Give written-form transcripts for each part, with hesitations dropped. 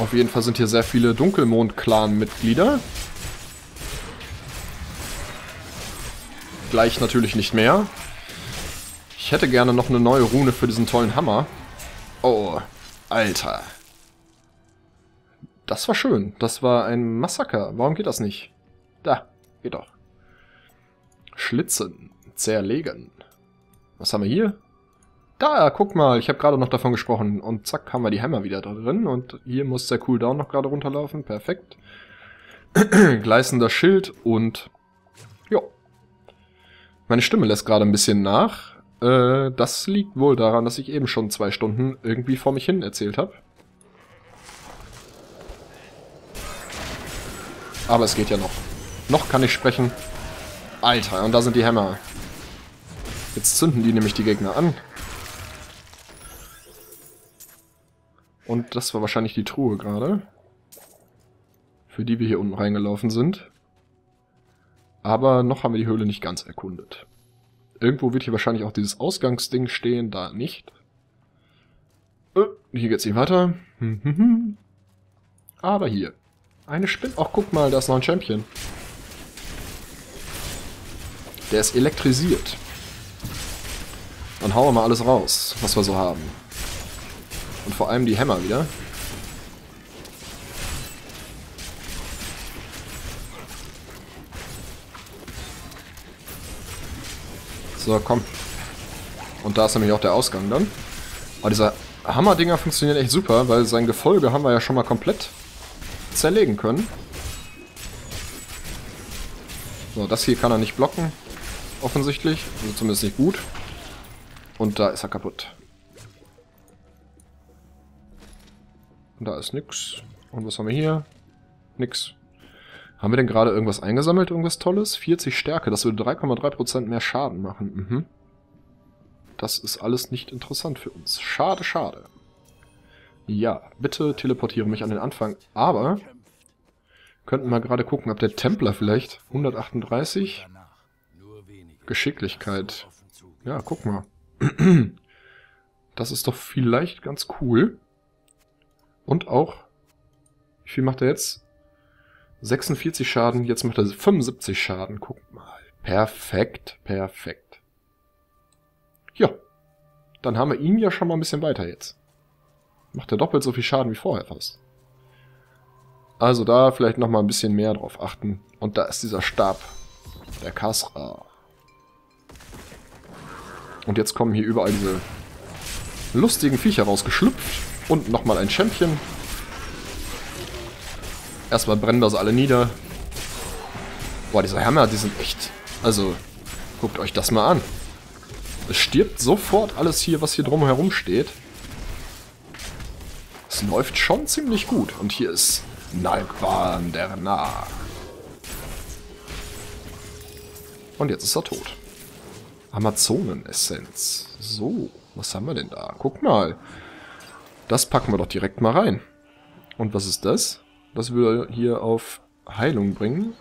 Auf jeden Fall sind hier sehr viele Dunkelmond-Clan-Mitglieder. Gleich natürlich nicht mehr. Ich hätte gerne noch eine neue Rune für diesen tollen Hammer. Oh, Alter. Das war schön. Das war ein Massaker. Warum geht das nicht? Da, geht doch. Schlitzen. Zerlegen. Was haben wir hier? Da, guck mal, ich habe gerade noch davon gesprochen. Und zack, haben wir die Hammer wieder da drin. Und hier muss der Cooldown noch gerade runterlaufen. Perfekt. Gleißender Schild und... Jo. Meine Stimme lässt gerade ein bisschen nach. Das liegt wohl daran, dass ich eben schon 2 Stunden irgendwie vor mich hin erzählt habe. Aber es geht ja noch. Noch kann ich sprechen. Alter, und da sind die Hämmer. Jetzt zünden die nämlich die Gegner an. Und das war wahrscheinlich die Truhe gerade, für die wir hier unten reingelaufen sind. Aber noch haben wir die Höhle nicht ganz erkundet. Irgendwo wird hier wahrscheinlich auch dieses Ausgangsding stehen, da nicht. Hier geht's nicht weiter. Aber hier. Eine Spinne. Ach, guck mal, da ist noch ein Champion. Der ist elektrisiert. Dann hauen wir mal alles raus, was wir so haben. Und vor allem die Hämmer wieder. So, komm. Und da ist nämlich auch der Ausgang dann. Aber dieser Hammerdinger funktioniert echt super, weil sein Gefolge haben wir ja schon mal komplett zerlegen können. So, das hier kann er nicht blocken. Offensichtlich. Also zumindest nicht gut. Und da ist er kaputt. Und da ist nix. Und was haben wir hier? Nix. Haben wir denn gerade irgendwas eingesammelt? Irgendwas Tolles? 40 Stärke. Das würde 3,3% mehr Schaden machen. Mhm. Das ist alles nicht interessant für uns. Schade, schade. Ja, bitte teleportiere mich an den Anfang. Aber könnten wir gerade gucken, ob der Templer vielleicht 138 Geschicklichkeit. Ja, guck mal. Das ist doch vielleicht ganz cool. Und auch, wie viel macht er jetzt? 46 Schaden, jetzt macht er 75 Schaden. Guckt mal. Perfekt, perfekt. Ja. Dann haben wir ihn ja schon mal ein bisschen weiter jetzt. Macht er doppelt so viel Schaden wie vorher fast. Also da vielleicht nochmal ein bisschen mehr drauf achten. Und da ist dieser Stab. Der Kasra. Und jetzt kommen hier überall diese lustigen Viecher rausgeschlüpft. Und nochmal ein Champion. Erstmal brennen wir sie alle nieder. Boah, diese Hämmer, die sind echt... Also, guckt euch das mal an. Es stirbt sofort alles hier, was hier drumherum steht. Es läuft schon ziemlich gut. Und hier ist Naqwan, der Narr. Und jetzt ist er tot. Amazonen-Essenz. So, was haben wir denn da? Guck mal. Das packen wir doch direkt mal rein. Und was ist das? Das würde hier auf Heilung bringen.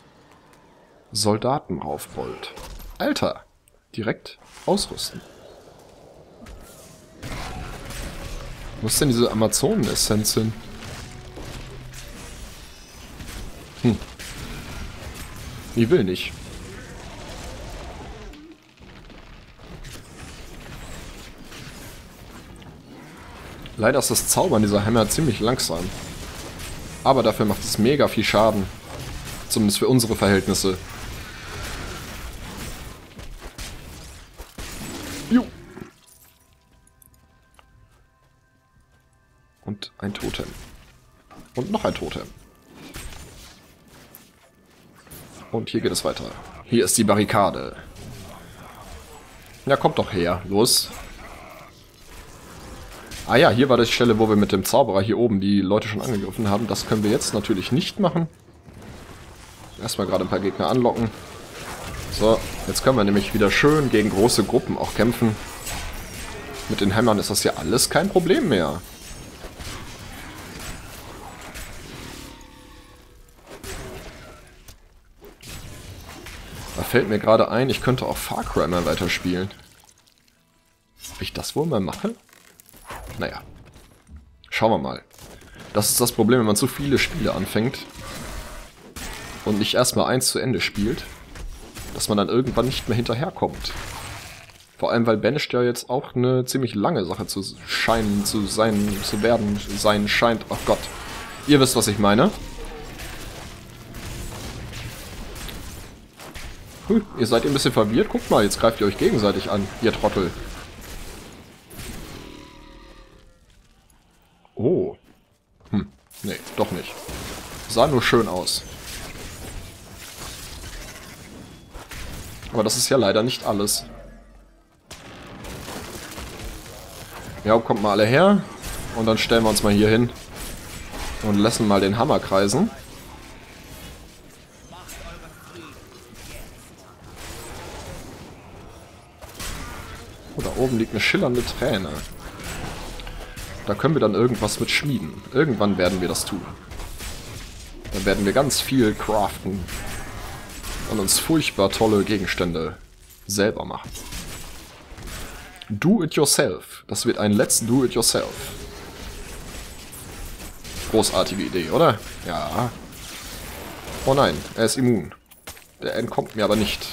Soldatenraufbold. Alter! Direkt ausrüsten. Wo ist denn diese Amazonen-Essenz hin? Hm. Ich will nicht. Leider ist das Zaubern dieser Hammer ziemlich langsam. Aber dafür macht es mega viel Schaden. Zumindest für unsere Verhältnisse. Ju. Und ein Totem. Und noch ein Totem. Und hier geht es weiter. Hier ist die Barrikade. Ja, kommt doch her. Los. Ah ja, hier war die Stelle, wo wir mit dem Zauberer hier oben die Leute schon angegriffen haben. Das können wir jetzt natürlich nicht machen. Erstmal gerade ein paar Gegner anlocken. So, jetzt können wir nämlich wieder schön gegen große Gruppen auch kämpfen. Mit den Hämmern ist das ja alles kein Problem mehr. Da fällt mir gerade ein, ich könnte auch Far Cry mal weiterspielen. Ob ich das wohl mal mache? Naja, schauen wir mal. Das ist das Problem, wenn man so viele Spiele anfängt und nicht erstmal eins zu Ende spielt, dass man dann irgendwann nicht mehr hinterherkommt. Vor allem, weil Banished ja jetzt auch eine ziemlich lange Sache zu sein scheint. Ach Gott, ihr wisst, was ich meine. Ihr seid ein bisschen verwirrt. Guckt mal, jetzt greift ihr euch gegenseitig an, ihr Trottel. Oh. Nee, doch nicht. Sah nur schön aus. Aber das ist ja leider nicht alles. Ja, kommt mal alle her. Und dann stellen wir uns mal hier hin. Und lassen mal den Hammer kreisen. Oh, da oben liegt eine schillernde Träne. Da können wir dann irgendwas mit schmieden. Irgendwann werden wir das tun. Dann werden wir ganz viel craften. Und uns furchtbar tolle Gegenstände selber machen. Do it yourself. Das wird ein Let's do it yourself. Großartige Idee, oder? Ja. Oh nein, er ist immun. Der entkommt mir aber nicht.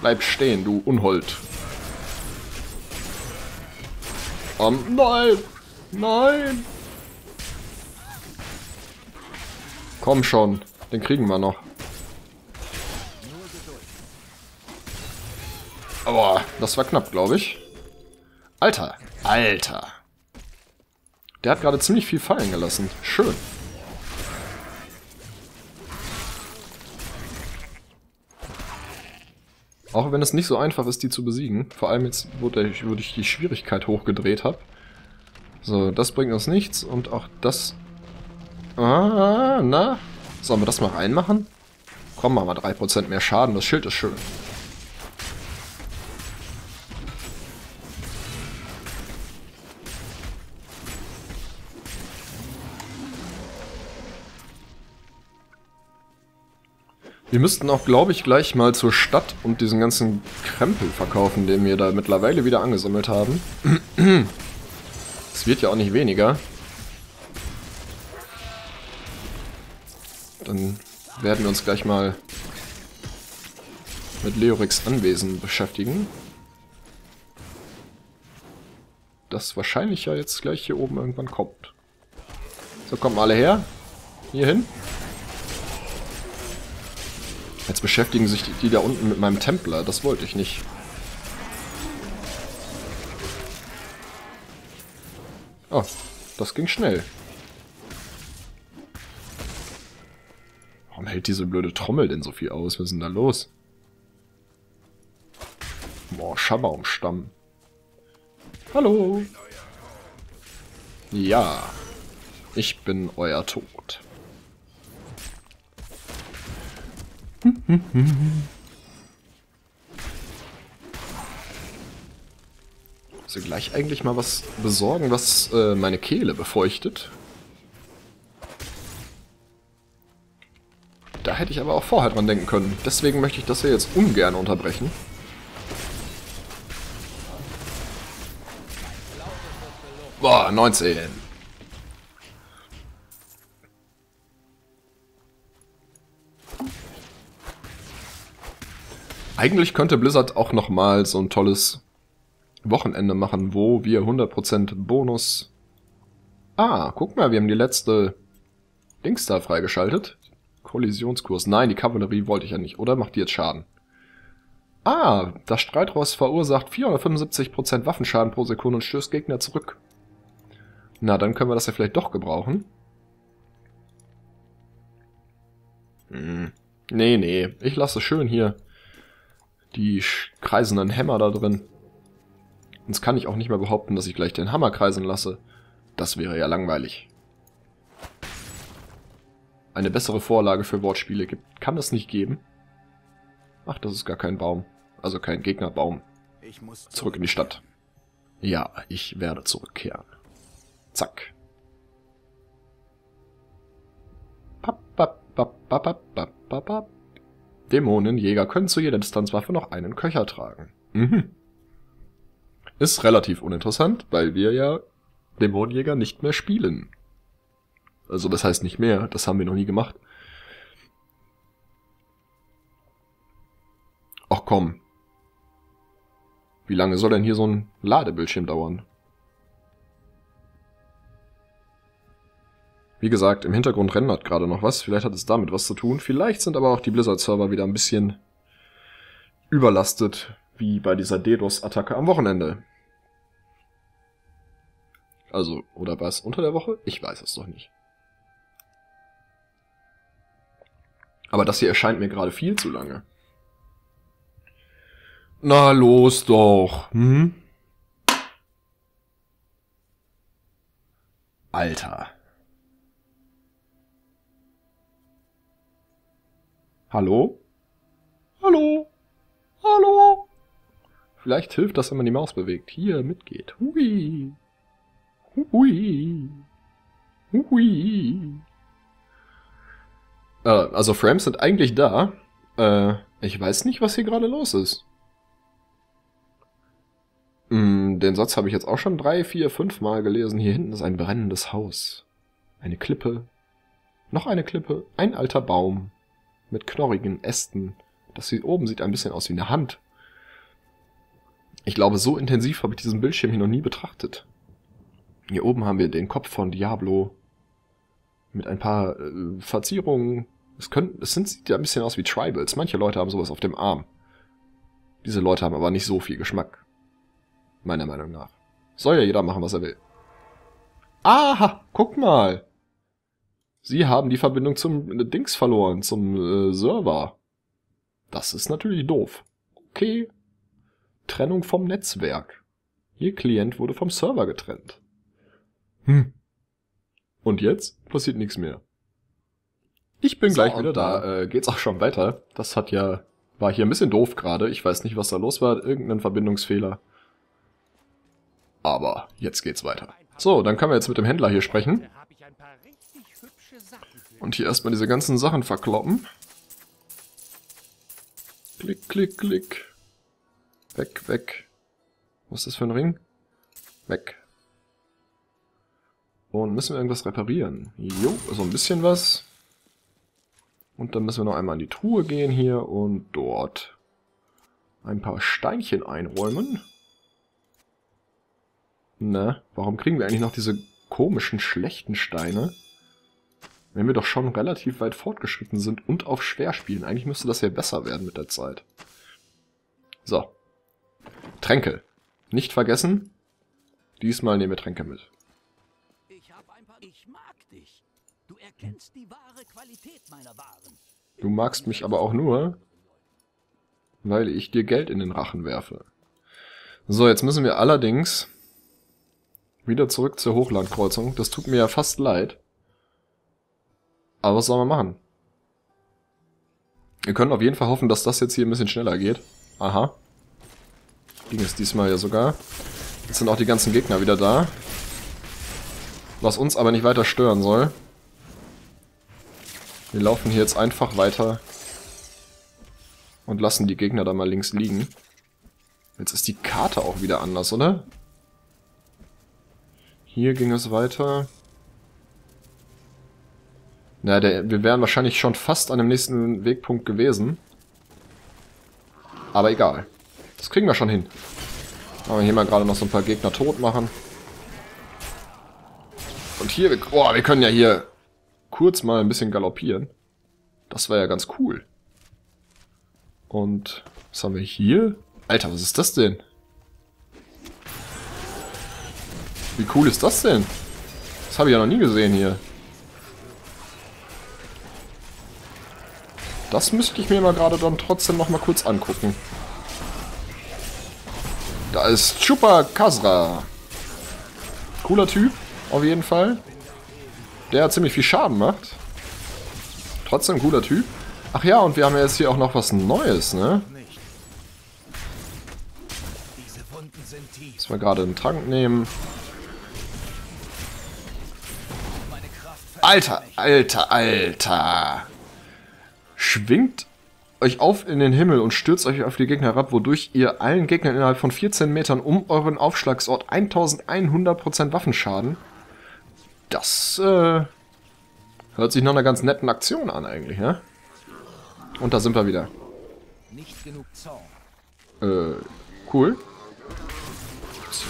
Bleib stehen, du Unhold. Nein! Nein! Komm schon, den kriegen wir noch. Aua, das war knapp, glaube ich. Alter, Alter. Der hat gerade ziemlich viel fallen gelassen. Schön. Auch wenn es nicht so einfach ist, die zu besiegen. Vor allem jetzt, wo ich die Schwierigkeit hochgedreht habe. So, das bringt uns nichts. Und auch das... Ah, na? Sollen wir das mal reinmachen? Komm, mach mal 3% mehr Schaden. Das Schild ist schön. Wir müssten auch, glaube ich, gleich mal zur Stadt und diesen ganzen Krempel verkaufen, den wir da mittlerweile wieder angesammelt haben. Es wird ja auch nicht weniger. Dann werden wir uns gleich mal mit Leorics Anwesen beschäftigen. Das wahrscheinlich ja jetzt gleich hier oben irgendwann kommt. So, kommen alle her. Hier hin. Jetzt beschäftigen sich die da unten mit meinem Templer. Das wollte ich nicht. Oh, das ging schnell. Warum hält diese blöde Trommel denn so viel aus? Was ist denn da los? Boah, Schabbaumstamm. Hallo. Ja, ich bin euer Tod. Also gleich eigentlich mal was besorgen, was meine Kehle befeuchtet. Da hätte ich aber auch vorher dran denken können. Deswegen möchte ich das hier jetzt ungern unterbrechen. Boah, 19. Eigentlich könnte Blizzard auch nochmal so ein tolles Wochenende machen, wo wir 100% Bonus... Ah, guck mal, wir haben die letzte Dings da freigeschaltet. Kollisionskurs. Nein, die Kavallerie wollte ich ja nicht, oder? Macht die jetzt Schaden? Ah, das Streitross verursacht 475% Waffenschaden pro Sekunde und stößt Gegner zurück. Na, dann können wir das ja vielleicht doch gebrauchen. Nee, nee, ich lasse schön hier die kreisenden Hämmer da drin. Sonst kann ich auch nicht mehr behaupten, dass ich gleich den Hammer kreisen lasse. Das wäre ja langweilig. Eine bessere Vorlage für Wortspiele kann es nicht geben. Ach, das ist gar kein Baum. Also kein Gegnerbaum. Zurück in die Stadt. Ja, ich werde zurückkehren. Zack. Dämonenjäger können zu jeder Distanzwaffe noch einen Köcher tragen. Mhm. Ist relativ uninteressant, weil wir ja Dämonenjäger nicht mehr spielen. Also das heißt nicht mehr, das haben wir noch nie gemacht. Ach komm. Wie lange soll denn hier so ein Ladebildschirm dauern? Wie gesagt, im Hintergrund rendert gerade noch was. Vielleicht hat es damit was zu tun. Vielleicht sind aber auch die Blizzard-Server wieder ein bisschen überlastet, wie bei dieser DDoS-Attacke am Wochenende. Also, oder war es unter der Woche? Ich weiß es doch nicht. Aber das hier erscheint mir gerade viel zu lange. Na los doch. Hm? Alter. Hallo? Hallo? Hallo? Vielleicht hilft das, wenn man die Maus bewegt. Hier mitgeht. Hui. Hui. Hui. Also Frames sind eigentlich da. Ich weiß nicht, was hier gerade los ist. Den Satz habe ich jetzt auch schon 3, 4, 5 Mal gelesen. Hier hinten ist ein brennendes Haus. Eine Klippe. Noch eine Klippe. Ein alter Baum. Mit knorrigen Ästen. Das hier oben sieht ein bisschen aus wie eine Hand. Ich glaube, so intensiv habe ich diesen Bildschirm hier noch nie betrachtet. Hier oben haben wir den Kopf von Diablo. Mit ein paar Verzierungen. Es sieht ja ein bisschen aus wie Tribals. Manche Leute haben sowas auf dem Arm. Diese Leute haben aber nicht so viel Geschmack. Meiner Meinung nach. Soll ja jeder machen, was er will. Aha, guck mal. Sie haben die Verbindung zum Dings verloren, zum Server. Das ist natürlich doof. Okay. Trennung vom Netzwerk. Ihr Klient wurde vom Server getrennt. Hm. Und jetzt passiert nichts mehr. Ich bin gleich wieder da. Geht's auch schon weiter. Das hat ja... War hier ein bisschen doof gerade. Ich weiß nicht, was da los war. Irgendein Verbindungsfehler. Aber jetzt geht's weiter. So, dann können wir jetzt mit dem Händler hier sprechen. Und hier erstmal diese ganzen Sachen verkloppen. Klick, klick, klick. Weg, weg. Was ist das für ein Ring? Weg. Und müssen wir irgendwas reparieren? Jo, so ein bisschen was. Und dann müssen wir noch einmal in die Truhe gehen hier und dort ein paar Steinchen einräumen. Na, warum kriegen wir eigentlich noch diese komischen, schlechten Steine? Wenn wir doch schon relativ weit fortgeschritten sind und auf schwer spielen. Eigentlich müsste das ja besser werden mit der Zeit. So. Tränke. Nicht vergessen. Diesmal nehmen wir Tränke mit. Ich mag dich. Du erkennst die wahre Qualität meiner Waren. Du magst mich aber auch nur, weil ich dir Geld in den Rachen werfe. So, jetzt müssen wir allerdings wieder zurück zur Hochlandkreuzung. Das tut mir ja fast leid. Aber was soll man machen? Wir können auf jeden Fall hoffen, dass das jetzt hier ein bisschen schneller geht. Aha. Ging es diesmal ja sogar. Jetzt sind auch die ganzen Gegner wieder da. Was uns aber nicht weiter stören soll. Wir laufen hier jetzt einfach weiter. Und lassen die Gegner da mal links liegen. Jetzt ist die Karte auch wieder anders, oder? Hier ging es weiter. Na, wir wären wahrscheinlich schon fast an dem nächsten Wegpunkt gewesen. Aber egal. Das kriegen wir schon hin. Aber hier mal gerade noch so ein paar Gegner tot machen. Und hier... Oh, wir können ja hier kurz mal ein bisschen galoppieren. Das wäre ja ganz cool. Und was haben wir hier? Alter, was ist das denn? Wie cool ist das denn? Das habe ich ja noch nie gesehen hier. Das müsste ich mir mal gerade dann trotzdem noch mal kurz angucken. Da ist Chupa Kasra. Cooler Typ, auf jeden Fall. Der ziemlich viel Schaden macht. Trotzdem cooler Typ. Ach ja, und wir haben ja jetzt hier auch noch was Neues, ne? Müssen wir gerade einen Trank nehmen. Alter, alter, alter. Schwingt euch auf in den Himmel und stürzt euch auf die Gegner herab, wodurch ihr allen Gegnern innerhalb von 14 Metern um euren Aufschlagsort 1100% Waffenschaden. Das Hört sich nach einer ganz netten Aktion an eigentlich, ne? Und da sind wir wieder. Nicht genug Zorn. Cool.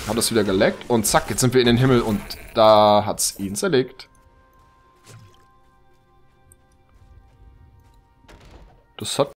Hat es wieder geleckt und zack, jetzt sind wir in den Himmel und da hat's ihn zerlegt. Das hat